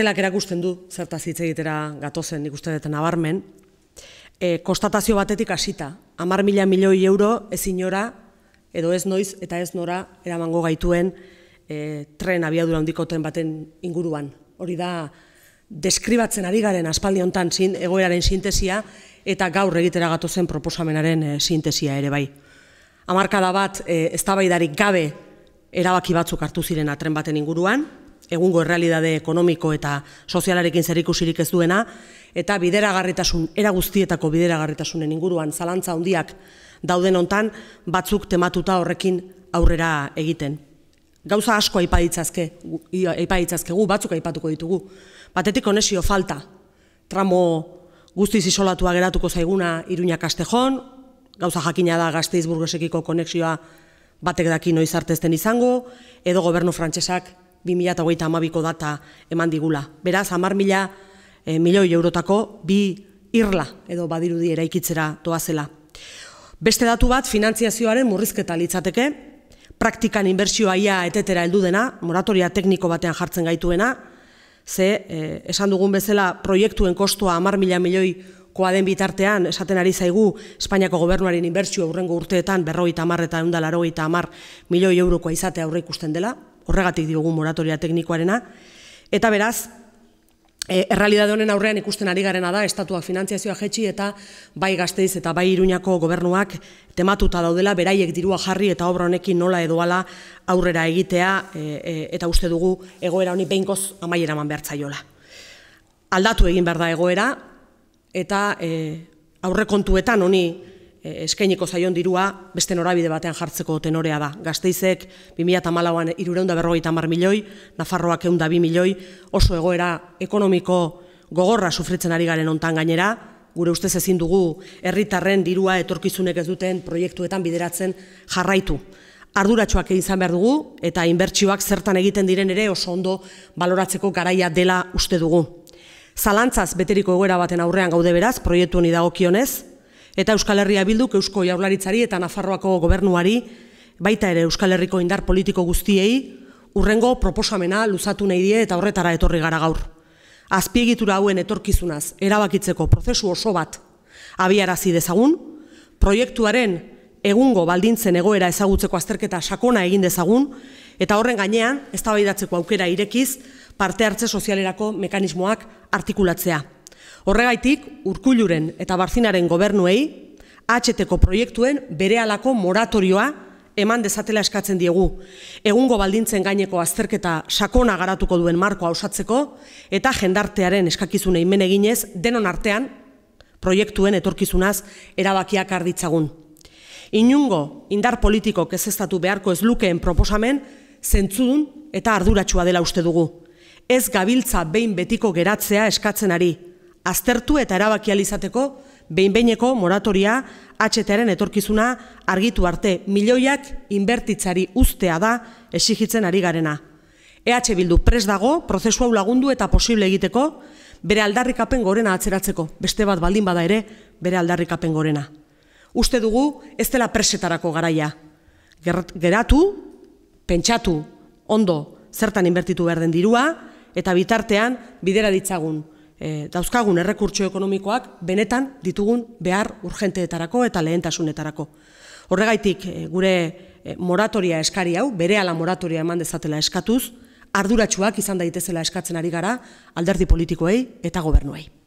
Kartelak erakusten du, zertaz hitz egitera gatozen ikusten dut nabarmen, konstatazio batetik hasita, 10.000 milioi euro ez inora, edo ez noiz eta ez nora eramango gaituen tren abiadura handiko tren baten inguruan. Hori da, deskribatzen ari garen aspaldi honetan egoeraren sintesia eta gaur egitera gatozen proposamenaren sintesia ere bai. Hamarkada bat eztabaidarik gabe erabaki batzuk hartu ziren tren baten inguruan, egungo errealitate ekonomiko eta sozialarekin zerikusirik ez duena, eta bideragarritasun, era guztietako bideragarritasunen inguruan zalantza handiak dauden hontan batzuk tematuta horrekin aurrera egiten. Gauza asko aipaditzazkegu, batzuk aipatuko ditugu. Batetik konexio falta, tramo guztiz isolatua geratuko zaiguna Iruña-Kastejon, gauza jakina da Gasteiz-Burgosekiko konexioa batek daki noiz arte ez den izango, edo gobernu frantsesak 2022ko data eman digula. Beraz, 10.000 milioi eurotako bi irla edo badirudi eraikitzera doazela. Beste datu bat, finantziazioaren murrizketa litzateke, praktikan inbertsioa ia etetera heldu dena, moratoria tekniko batean jartzen gaituena, ze esan dugun bezala proiektuen kostua 10.000 milioikoa den bitartean, esaten ari zaigu Espainiako gobernuaren inbertsio hurrengo urteetan 50 eta 180 milioi eurokoa izatea aurre ikusten dela, horregatik diogu moratoria teknikoarena, eta beraz, errealitate honen aurrean ikusten ari garena da, estatuak finantziazioa jetxi eta bai Gasteiz eta bai Iruñako gobernuak tematuta daudela, beraiek dirua jarri eta obra honekin nola edo hala aurrera egitea eta uste dugu egoera honi behingoz amaiera eman behar zaiola. Aldatu egin behar da egoera eta aurrekontuetan honi eskainiko zaion dirua beste norabide batean jartzeko tenorea da. Gasteizek 2014an 350 milioi, Nafarroak 102 milioi, oso egoera ekonomiko gogorra sufritzen ari garen hontan gainera, gure ustez ezin dugu herritarren dirua etorkizunek ez duten proiektuetan bideratzen jarraitu. Arduratsuak izan behar dugu eta inbertsioak zertan egiten diren ere oso ondo baloratzeko garaia dela uste dugu. Zalantzaz beteriko egoera baten aurrean gaude beraz, proiektu honi dagokionez, eta Euskal Herria Bilduk Eusko Jaurlaritzari eta Nafarroako gobernuari, baita ere Euskal Herriko indar politiko guztiei, urrengo proposamena luzatu nahi die eta horretara etorri gara gaur. Azpiegitura hauen etorkizunaz erabakitzeko prozesu oso bat abiarazi dezagun, proiektuaren egungo baldintzen egoera ezagutzeko azterketa sakona egin dezagun, eta horren gainean eztabaidatzeko aukera irekiz parte hartze sozialerako mekanismoak artikulatzea. Horregaitik, Urkulluren eta Barzinaren gobernuei, AHTko proiektuen berehalako moratorioa eman dezatela eskatzen diegu. Egungo baldintzen gaineko azterketa sakona garatuko duen markoa osatzeko eta jendartearen eskakizunei men eginez denon artean proiektuen etorkizunaz erabakiak har ditzagun. Inungo indar politikok ezeztatu beharko ez lukeen proposamen zentzudun eta arduratsua dela uste dugu. Ez gabiltza behin betiko geratzea eskatzen ari. Aztertu eta erabaki ahal izateko behin-behineko moratoria AHTaren etorkizuna argitu arte, milioiak inbertitzari uztea da exigitzen ari garena. EH Bildu prest dago, prozesua lagundu eta posible egiteko, bere aldarrikapen gorena atzeratzeko, beste bat baldin bada ere, bere aldarrikapen gorena. Uste dugu ez dela presetarako garaia. Geratu, pentsatu, ondo, zertan inbertitu behar den dirua, eta bitartean bidera ditzagun dauzkagun errekurtso ekonomikoak benetan ditugun behar urgenteetarako eta lehentasunetarako. Horregaitik gure moratoria eskari hau, berehala moratoria eman dezatela eskatuz, arduratsuak izan daitezela eskatzen ari gara alderdi politikoei eta gobernuei.